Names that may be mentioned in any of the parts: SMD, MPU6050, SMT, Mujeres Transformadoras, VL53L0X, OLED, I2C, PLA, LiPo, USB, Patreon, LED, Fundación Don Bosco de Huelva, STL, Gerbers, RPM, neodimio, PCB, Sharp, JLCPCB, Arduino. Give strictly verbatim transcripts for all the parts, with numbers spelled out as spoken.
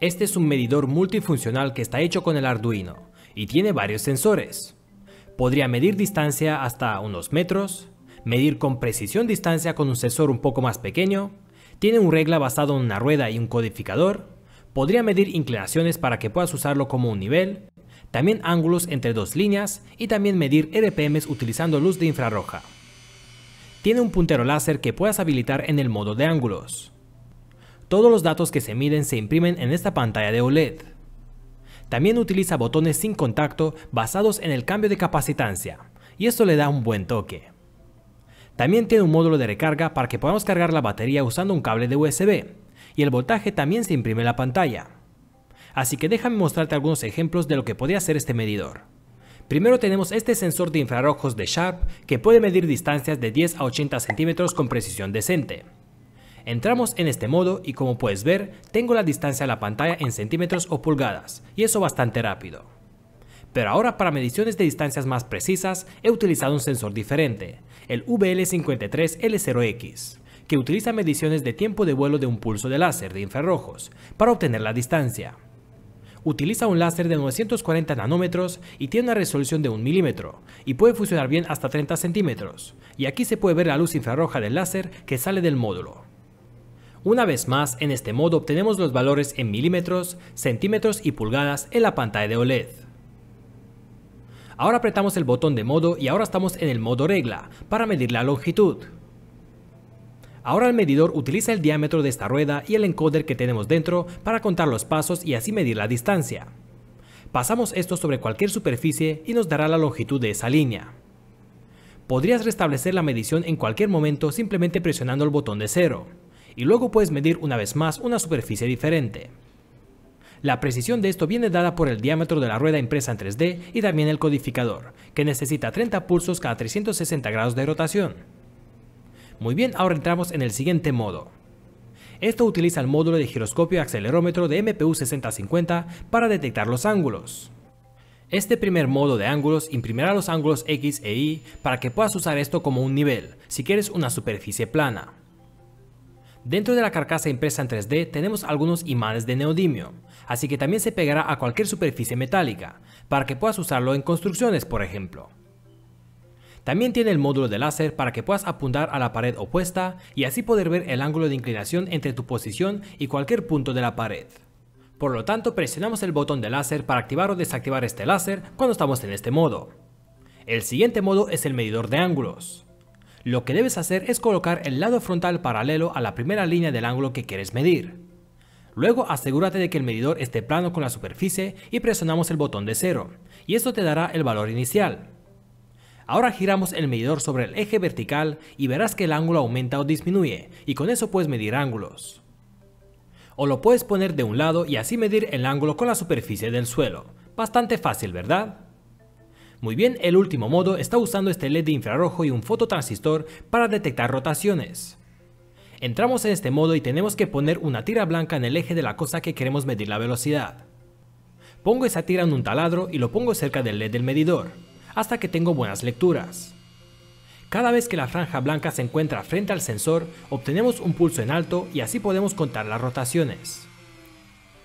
Este es un medidor multifuncional que está hecho con el Arduino y tiene varios sensores. Podría medir distancia hasta unos metros, medir con precisión distancia con un sensor un poco más pequeño, tiene un regla basado en una rueda y un codificador, podría medir inclinaciones para que puedas usarlo como un nivel, también ángulos entre dos líneas y también medir R P Ms utilizando luz de infrarroja. Tiene un puntero láser que puedas habilitar en el modo de ángulos. Todos los datos que se miden se imprimen en esta pantalla de O L E D. También utiliza botones sin contacto basados en el cambio de capacitancia, y esto le da un buen toque. También tiene un módulo de recarga para que podamos cargar la batería usando un cable de U S B, y el voltaje también se imprime en la pantalla. Así que déjame mostrarte algunos ejemplos de lo que podría hacer este medidor. Primero tenemos este sensor de infrarrojos de Sharp que puede medir distancias de diez a ochenta centímetros con precisión decente. Entramos en este modo y como puedes ver, tengo la distancia a la pantalla en centímetros o pulgadas, y eso bastante rápido. Pero ahora para mediciones de distancias más precisas he utilizado un sensor diferente, el V L cincuenta y tres L cero X, que utiliza mediciones de tiempo de vuelo de un pulso de láser de infrarrojos para obtener la distancia. Utiliza un láser de novecientos cuarenta nanómetros y tiene una resolución de un milímetro y puede funcionar bien hasta treinta centímetros, y aquí se puede ver la luz infrarroja del láser que sale del módulo. Una vez más, en este modo obtenemos los valores en milímetros, centímetros y pulgadas en la pantalla de O L E D. Ahora apretamos el botón de modo y ahora estamos en el modo regla para medir la longitud. Ahora el medidor utiliza el diámetro de esta rueda y el encoder que tenemos dentro para contar los pasos y así medir la distancia. Pasamos esto sobre cualquier superficie y nos dará la longitud de esa línea. Podrías restablecer la medición en cualquier momento simplemente presionando el botón de cero, y luego puedes medir una vez más una superficie diferente. La precisión de esto viene dada por el diámetro de la rueda impresa en tres D y también el codificador, que necesita treinta pulsos cada trescientos sesenta grados de rotación. Muy bien, ahora entramos en el siguiente modo. Esto utiliza el módulo de giroscopio y acelerómetro de M P U sesenta cincuenta para detectar los ángulos. Este primer modo de ángulos imprimirá los ángulos X e Y para que puedas usar esto como un nivel, si quieres una superficie plana. Dentro de la carcasa impresa en tres D tenemos algunos imanes de neodimio, así que también se pegará a cualquier superficie metálica, para que puedas usarlo en construcciones, por ejemplo. También tiene el módulo de láser para que puedas apuntar a la pared opuesta y así poder ver el ángulo de inclinación entre tu posición y cualquier punto de la pared. Por lo tanto, presionamos el botón de láser para activar o desactivar este láser cuando estamos en este modo. El siguiente modo es el medidor de ángulos. Lo que debes hacer es colocar el lado frontal paralelo a la primera línea del ángulo que quieres medir. Luego asegúrate de que el medidor esté plano con la superficie y presionamos el botón de cero, y esto te dará el valor inicial. Ahora giramos el medidor sobre el eje vertical y verás que el ángulo aumenta o disminuye, y con eso puedes medir ángulos. O lo puedes poner de un lado y así medir el ángulo con la superficie del suelo. Bastante fácil, ¿verdad? Muy bien, el último modo está usando este L E D de infrarrojo y un fototransistor para detectar rotaciones. Entramos en este modo y tenemos que poner una tira blanca en el eje de la cosa que queremos medir la velocidad. Pongo esa tira en un taladro y lo pongo cerca del L E D del medidor, hasta que tengo buenas lecturas. Cada vez que la franja blanca se encuentra frente al sensor, obtenemos un pulso en alto y así podemos contar las rotaciones.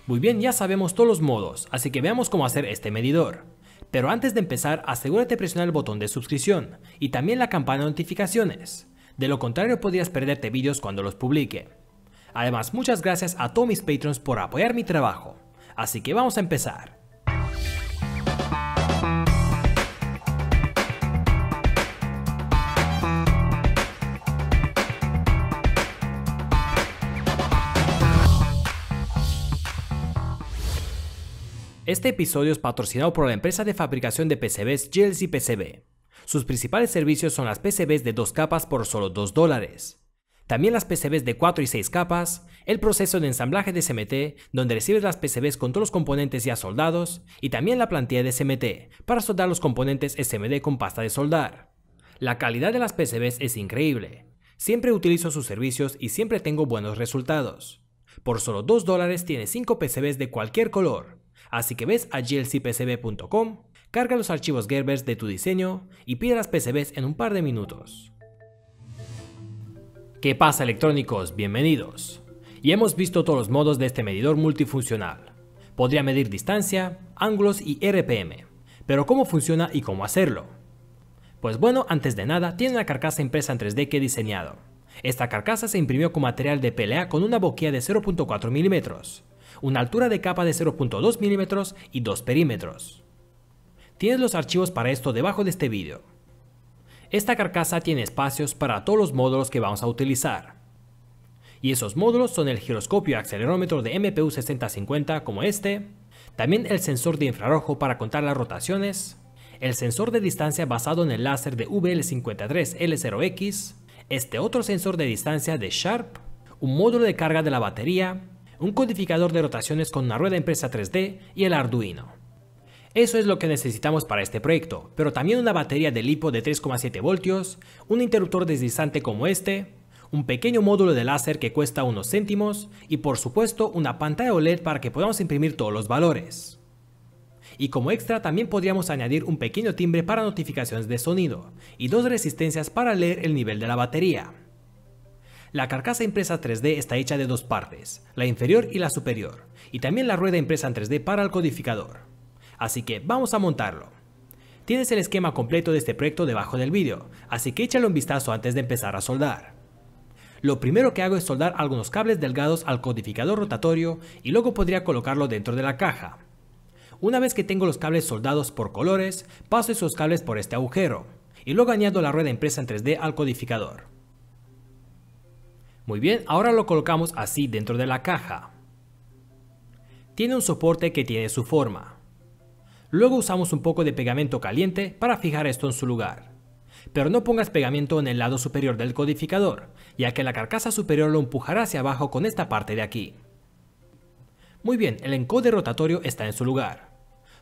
Muy bien, ya sabemos todos los modos, así que veamos cómo hacer este medidor. Pero antes de empezar, asegúrate de presionar el botón de suscripción y también la campana de notificaciones. De lo contrario, podrías perderte vídeos cuando los publique. Además, muchas gracias a todos mis Patreons por apoyar mi trabajo. Así que vamos a empezar. Este episodio es patrocinado por la empresa de fabricación de P C Bs J L C P C B. Sus principales servicios son las P C Bs de dos capas por solo dos dólares. También las P C Bs de cuatro y seis capas, el proceso de ensamblaje de S M T, donde recibes las P C Bs con todos los componentes ya soldados, y también la plantilla de S M T, para soldar los componentes S M D con pasta de soldar. La calidad de las P C Bs es increíble. Siempre utilizo sus servicios y siempre tengo buenos resultados. Por solo dos dólares tiene cinco P C Bs de cualquier color. Así que ves a J L C P C B punto com, carga los archivos Gerbers de tu diseño y pide las P C Bs en un par de minutos. ¿Qué pasa, electrónicos? Bienvenidos. y hemos visto todos los modos de este medidor multifuncional. Podría medir distancia, ángulos y R P M, pero ¿cómo funciona y cómo hacerlo? Pues bueno, antes de nada, tiene una carcasa impresa en tres D que he diseñado. Esta carcasa se imprimió con material de P L A con una boquilla de cero punto cuatro milímetros, una altura de capa de cero punto dos milímetros y dos perímetros. Tienes los archivos para esto debajo de este vídeo. Esta carcasa tiene espacios para todos los módulos que vamos a utilizar. Y esos módulos son el giroscopio y acelerómetro de M P U seis mil cincuenta como este, también el sensor de infrarrojo para contar las rotaciones, el sensor de distancia basado en el láser de V L cincuenta y tres L cero X, este otro sensor de distancia de Sharp, un módulo de carga de la batería, un codificador de rotaciones con una rueda impresa tres D y el Arduino. Eso es lo que necesitamos para este proyecto, pero también una batería de lipo de tres coma siete voltios, un interruptor deslizante como este, un pequeño módulo de láser que cuesta unos céntimos y por supuesto una pantalla O L E D para que podamos imprimir todos los valores. Y como extra también podríamos añadir un pequeño timbre para notificaciones de sonido y dos resistencias para leer el nivel de la batería. La carcasa impresa tres D está hecha de dos partes, la inferior y la superior, y también la rueda impresa en tres D para el codificador. Así que vamos a montarlo. Tienes el esquema completo de este proyecto debajo del vídeo, así que échale un vistazo antes de empezar a soldar. Lo primero que hago es soldar algunos cables delgados al codificador rotatorio y luego podría colocarlo dentro de la caja. Una vez que tengo los cables soldados por colores, paso esos cables por este agujero y luego añado la rueda impresa en tres D al codificador. Muy bien, ahora lo colocamos así dentro de la caja. Tiene un soporte que tiene su forma. Luego usamos un poco de pegamento caliente para fijar esto en su lugar. Pero no pongas pegamento en el lado superior del codificador, ya que la carcasa superior lo empujará hacia abajo con esta parte de aquí. Muy bien, el encode rotatorio está en su lugar.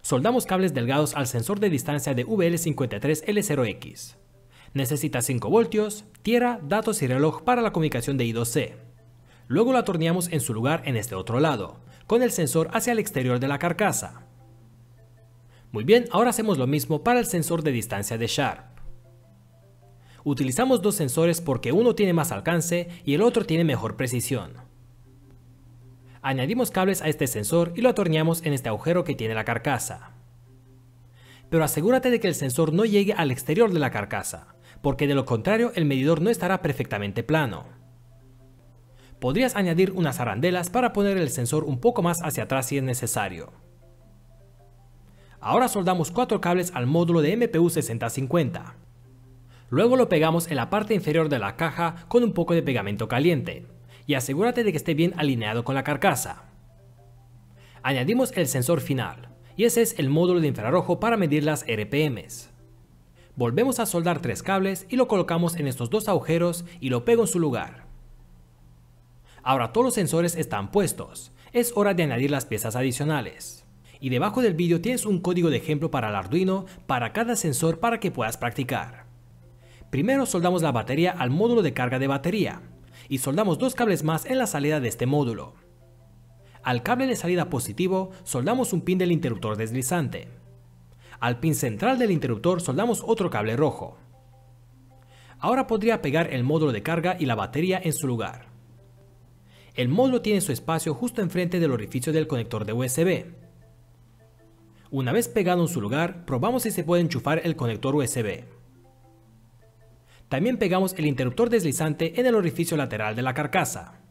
Soldamos cables delgados al sensor de distancia de V L cincuenta y tres L cero X. Necesita cinco voltios, tierra, datos y reloj para la comunicación de I dos C. Luego lo atornillamos en su lugar en este otro lado, con el sensor hacia el exterior de la carcasa. Muy bien, ahora hacemos lo mismo para el sensor de distancia de Sharp. Utilizamos dos sensores porque uno tiene más alcance y el otro tiene mejor precisión. Añadimos cables a este sensor y lo atornillamos en este agujero que tiene la carcasa. Pero asegúrate de que el sensor no llegue al exterior de la carcasa, porque de lo contrario el medidor no estará perfectamente plano. Podrías añadir unas arandelas para poner el sensor un poco más hacia atrás si es necesario. Ahora soldamos cuatro cables al módulo de M P U seis mil cincuenta. Luego lo pegamos en la parte inferior de la caja con un poco de pegamento caliente. Y asegúrate de que esté bien alineado con la carcasa. Añadimos el sensor final, y ese es el módulo de infrarrojo para medir las R P Ms. Volvemos a soldar tres cables y lo colocamos en estos dos agujeros y lo pego en su lugar. Ahora todos los sensores están puestos, es hora de añadir las piezas adicionales. Y debajo del vídeo tienes un código de ejemplo para el Arduino para cada sensor para que puedas practicar. Primero soldamos la batería al módulo de carga de batería. Y soldamos dos cables más en la salida de este módulo. Al cable de salida positivo soldamos un pin del interruptor deslizante. Al pin central del interruptor soldamos otro cable rojo. Ahora podría pegar el módulo de carga y la batería en su lugar. El módulo tiene su espacio justo enfrente del orificio del conector de U S B. Una vez pegado en su lugar, probamos si se puede enchufar el conector U S B. También pegamos el interruptor deslizante en el orificio lateral de la carcasa.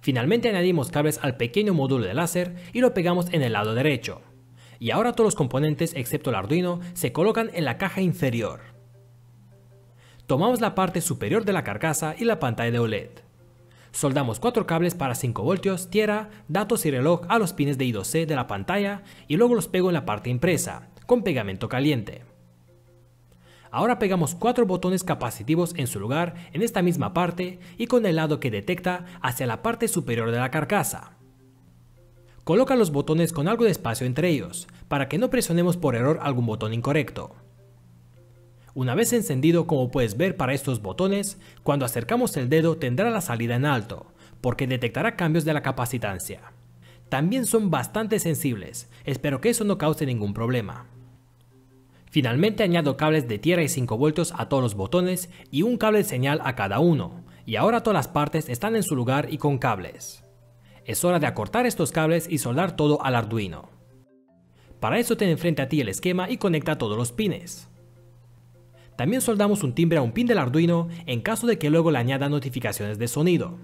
Finalmente añadimos cables al pequeño módulo de láser y lo pegamos en el lado derecho. Y ahora todos los componentes excepto el Arduino se colocan en la caja inferior. Tomamos la parte superior de la carcasa y la pantalla de O L E D. Soldamos cuatro cables para cinco voltios, tierra, datos y reloj a los pines de I dos C de la pantalla y luego los pego en la parte impresa, con pegamento caliente. Ahora pegamos cuatro botones capacitivos en su lugar en esta misma parte y con el lado que detecta hacia la parte superior de la carcasa. Coloca los botones con algo de espacio entre ellos, para que no presionemos por error algún botón incorrecto. Una vez encendido, como puedes ver para estos botones, cuando acercamos el dedo tendrá la salida en alto, porque detectará cambios de la capacitancia. También son bastante sensibles, espero que eso no cause ningún problema. Finalmente añado cables de tierra y cinco voltios a todos los botones y un cable de señal a cada uno, y ahora todas las partes están en su lugar y con cables. Es hora de acortar estos cables y soldar todo al Arduino. Para eso ten enfrente a ti el esquema y conecta todos los pines. También soldamos un timbre a un pin del Arduino en caso de que luego le añada notificaciones de sonido.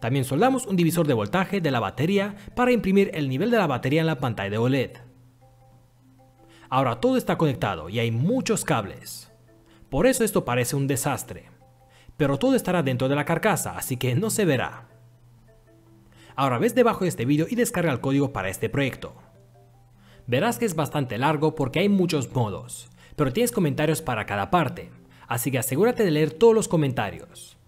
También soldamos un divisor de voltaje de la batería para imprimir el nivel de la batería en la pantalla de O L E D. Ahora todo está conectado y hay muchos cables. Por eso esto parece un desastre. Pero todo estará dentro de la carcasa, así que no se verá. Ahora ves debajo de este vídeo y descarga el código para este proyecto. Verás que es bastante largo porque hay muchos modos, pero tienes comentarios para cada parte, así que asegúrate de leer todos los comentarios.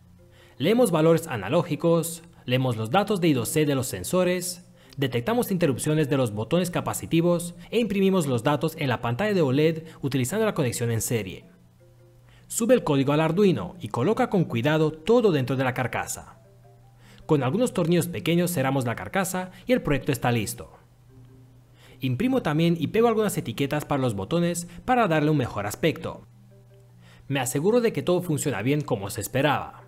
Leemos valores analógicos, leemos los datos de I dos C de los sensores, detectamos interrupciones de los botones capacitivos e imprimimos los datos en la pantalla de O L E D utilizando la conexión en serie. Sube el código al Arduino y coloca con cuidado todo dentro de la carcasa. Con algunos tornillos pequeños cerramos la carcasa y el proyecto está listo. Imprimo también y pego algunas etiquetas para los botones para darle un mejor aspecto. Me aseguro de que todo funciona bien como se esperaba.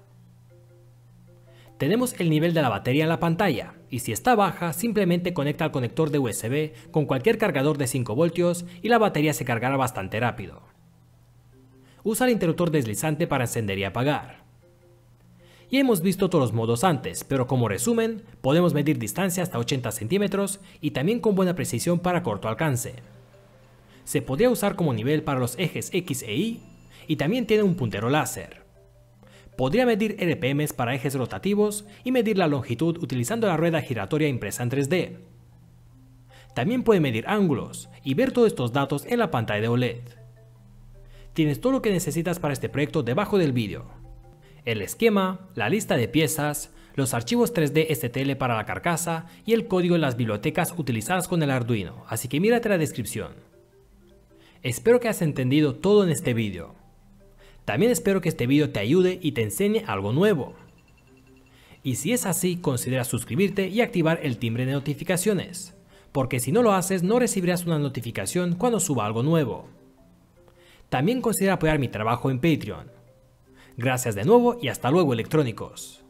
Tenemos el nivel de la batería en la pantalla y si está baja simplemente conecta al conector de U S B con cualquier cargador de cinco voltios y la batería se cargará bastante rápido. Usa el interruptor deslizante para encender y apagar. Y hemos visto todos los modos antes, pero como resumen, podemos medir distancia hasta ochenta centímetros y también con buena precisión para corto alcance. Se podría usar como nivel para los ejes X e Y y también tiene un puntero láser. Podría medir R P Ms para ejes rotativos y medir la longitud utilizando la rueda giratoria impresa en tres D. También puede medir ángulos y ver todos estos datos en la pantalla de O L E D. Tienes todo lo que necesitas para este proyecto debajo del vídeo. El esquema, la lista de piezas, los archivos tres D S T L para la carcasa y el código en las bibliotecas utilizadas con el Arduino, así que mírate la descripción. Espero que has entendido todo en este vídeo. También espero que este vídeo te ayude y te enseñe algo nuevo. Y si es así, considera suscribirte y activar el timbre de notificaciones, porque si no lo haces no recibirás una notificación cuando suba algo nuevo. También considera apoyar mi trabajo en Patreon. Gracias de nuevo y hasta luego, electrónicos.